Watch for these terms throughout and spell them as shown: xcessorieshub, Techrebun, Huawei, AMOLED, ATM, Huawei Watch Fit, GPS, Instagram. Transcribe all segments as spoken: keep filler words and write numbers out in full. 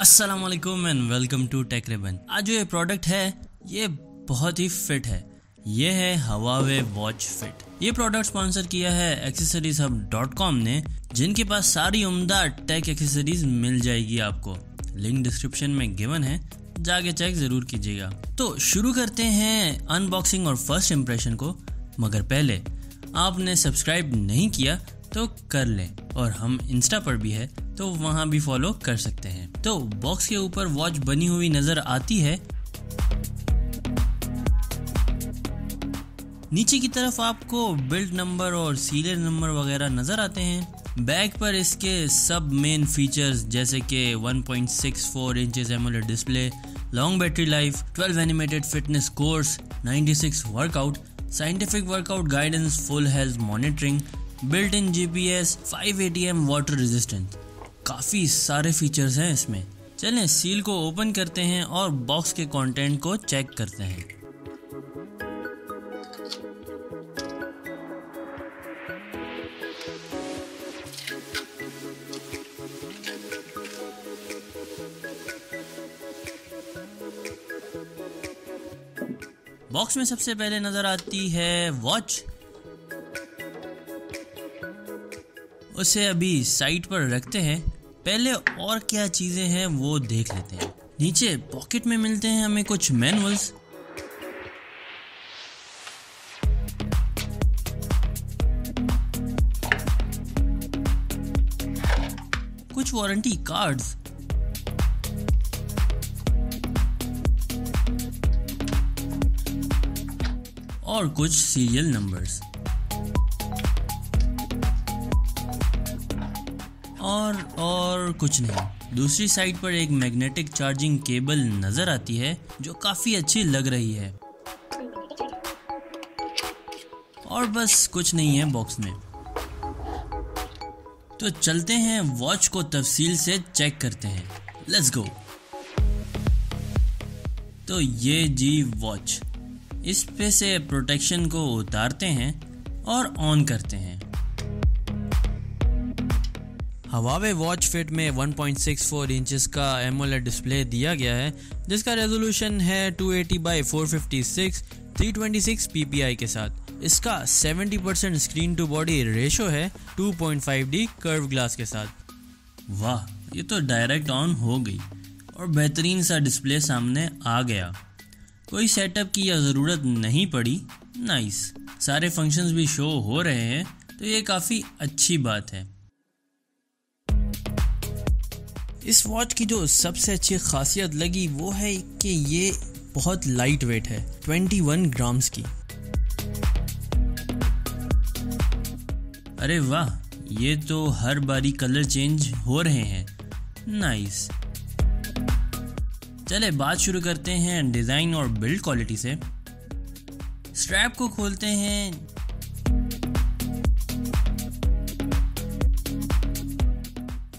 अस्सलामुअलैकुम and welcome to take ribbon. आज जो ये प्रोडक्ट है ये बहुत ही फिट है। ये है Huawei Watch Fit। ये प्रोडक्ट स्पॉन्सर किया है एक्सेसरीज हब डॉट कॉम ने, जिनके पास सारी उम्दा टेक एक्सेसरीज मिल जाएगी। आपको लिंक डिस्क्रिप्शन में गिवन है, जाके चेक जरूर कीजिएगा। तो शुरू करते हैं अनबॉक्सिंग और फर्स्ट इम्प्रेशन को, मगर पहले आपने सब्सक्राइब नहीं किया तो कर लें, और हम इंस्टा पर भी है तो वहाँ भी फॉलो कर सकते हैं। तो बॉक्स के ऊपर वॉच बनी हुई नजर आती है। नीचे की तरफ आपको बिल्ड नंबर और सीरियल नंबर वगैरह नजर आते हैं। बैक पर इसके सब मेन फीचर्स जैसे कि one point six four inches AMOLED display, long battery life, twelve animated fitness course, ninety six workout, scientific workout guidance, full health monitoring, built in G P S, five A T M water resistance. काफ़ी सारे features हैं इसमें। चलें seal को open करते हैं और box के कंटेंट को चेक करते हैं। बॉक्स में सबसे पहले नजर आती है वॉच। उसे अभी साइड पर रखते हैं, पहले और क्या चीजें हैं वो देख लेते हैं। नीचे पॉकेट में मिलते हैं हमें कुछ मैनुअल्स। कुछ वारंटी कार्ड्स। और कुछ सीरियल नंबर्स। और और कुछ नहीं। दूसरी साइड पर एक मैग्नेटिक चार्जिंग केबल नजर आती है जो काफी अच्छी लग रही है। और बस कुछ नहीं है बॉक्स में। तो चलते हैं वॉच को तफसील से चेक करते हैं। Let's go. तो ये जी वॉच, इस पे से प्रोटेक्शन को उतारते हैं और ऑन करते हैं। Huawei Watch Fit में one point six four inches का AMOLED डिस्प्ले दिया गया है, जिसका रेजोल्यूशन है two eighty by four fifty six three twenty six P P I के साथ। इसका seventy percent screen to body ratio है two point five D curve glass के साथ। वाह, ये तो डायरेक्ट ऑन हो गई और बेहतरीन सा डिस्प्ले सामने आ गया। कोई सेटअप की या ज़रूरत नहीं पड़ी। नाइस, सारे फंक्शंस भी शो हो रहे हैं, तो ये काफ़ी अच्छी बात है। इस वॉच की जो सबसे अच्छी खासियत लगी वो है कि ये बहुत लाइट वेट है, इक्कीस ग्राम्स की। अरे वाह, ये तो हर बारी कलर चेंज हो रहे हैं। नाइस। चले बात शुरू करते हैं डिज़ाइन और बिल्ड क्वालिटी से। स्ट्रैप को खोलते हैं।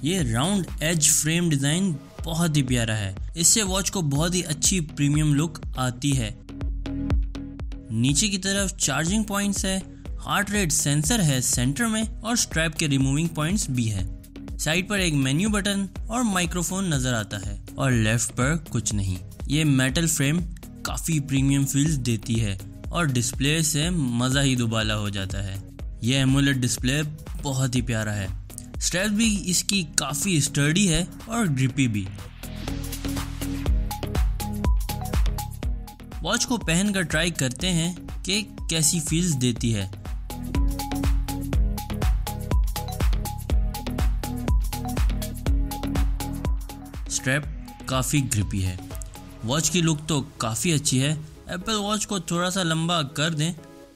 ये राउंड एज फ्रेम डिज़ाइन बहुत ही प्यारा है। इससे वॉच को बहुत ही अच्छी प्रीमियम लुक आती है। नीचे की तरफ चार्जिंग पॉइंट्स है, हार्ट रेट सेंसर है सेंटर में, और स्ट्रैप के रिमूविंग पॉइंट्स भी है। साइड पर एक मेन्यू बटन और माइक्रोफोन नजर आता है, और लेफ्ट पर कुछ नहीं। ये मेटल फ्रेम काफ़ी प्रीमियम फील्स देती है और डिस्प्ले से मज़ा ही दुबाला हो जाता है। यह एमोलेड डिस्प्ले बहुत ही प्यारा है। स्ट्रैप भी इसकी काफ़ी स्टर्डी है और ग्रिपी भी। वॉच को पहनकर ट्राई करते हैं कि कैसी फील्स देती है। स्ट्रैप काफ़ी ग्रिपी है। वॉच की लुक तो काफ़ी अच्छी है। एप्पल वॉच को थोड़ा सा लंबा कर दें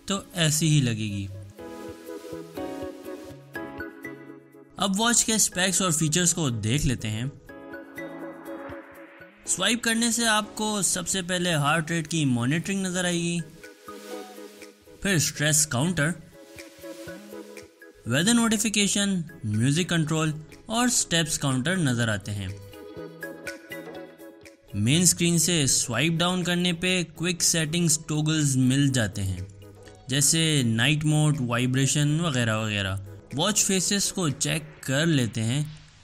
तो ऐसी ही लगेगी। अब वॉच के स्पेक्स और फीचर्स को देख लेते हैं। स्वाइप करने से आपको सबसे पहले हार्ट रेट की मॉनिटरिंग नज़र आएगी, फिर stress counter, weather notification, music control और स्टेप्स काउंटर नज़र आते हैं। मेन स्क्रीन से स्वाइप डाउन करने पे क्विक सेटिंग्स टॉगल्स मिल जाते हैं। जैसे नाइट मोड, वाइब्रेशन वगैरह वगैरह। वॉच फेसेस को चेक कर लेते हैं।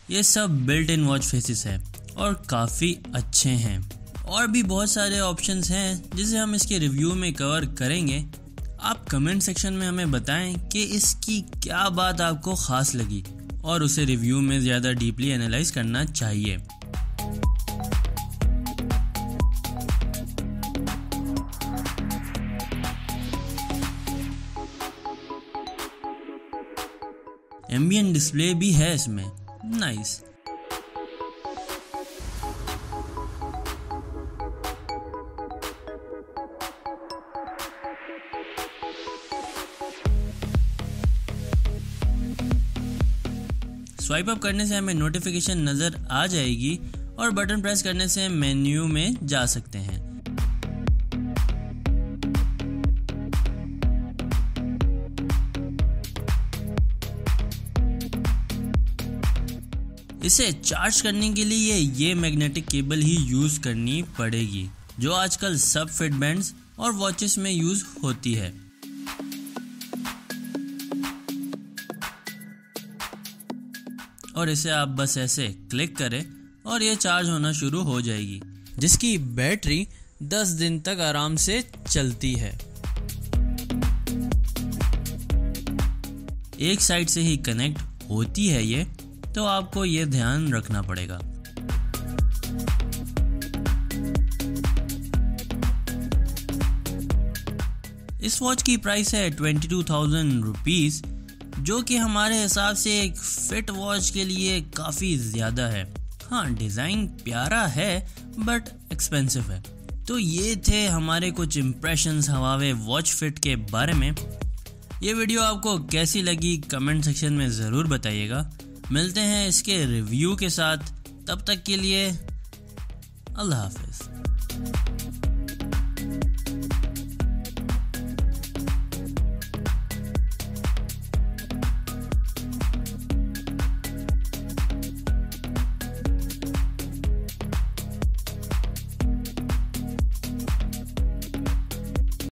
ये सब बिल्ट इन वॉच फेसेस है और काफ़ी अच्छे हैं। और भी बहुत सारे ऑप्शंस हैं जिसे हम इसके रिव्यू में कवर करेंगे। आप कमेंट सेक्शन में हमें बताएं कि इसकी क्या बात आपको ख़ास लगी और उसे रिव्यू में ज़्यादा डीपली एनालाइज करना चाहिए। एम्बियन डिस्प्ले भी है इसमें, नाइस। स्वाइप अप करने से हमें नोटिफिकेशन नज़र आ जाएगी और बटन प्रेस करने से मेन्यू में जा सकते हैं। इसे चार्ज करने के लिए ये, ये मैग्नेटिक केबल ही यूज़ करनी पड़ेगी जो आजकल सब फिटबैंड्स और वॉचेस में यूज़ होती है। और इसे आप बस ऐसे क्लिक करें और ये चार्ज होना शुरू हो जाएगी, जिसकी बैटरी दस दिन तक आराम से चलती है। एक साइड से ही कनेक्ट होती है ये, तो आपको ये ध्यान रखना पड़ेगा। इस वॉच की प्राइस है बाईस हज़ार रुपीस, जो कि हमारे हिसाब से एक फिट वॉच के लिए काफ़ी ज़्यादा है। हाँ, डिज़ाइन प्यारा है बट एक्सपेंसिव है। तो ये थे हमारे कुछ इम्प्रेशंस Huawei वॉच फिट के बारे में। ये वीडियो आपको कैसी लगी कमेंट सेक्शन में ज़रूर बताइएगा। मिलते हैं इसके रिव्यू के साथ, तब तक के लिए अल्लाह हाफिज़।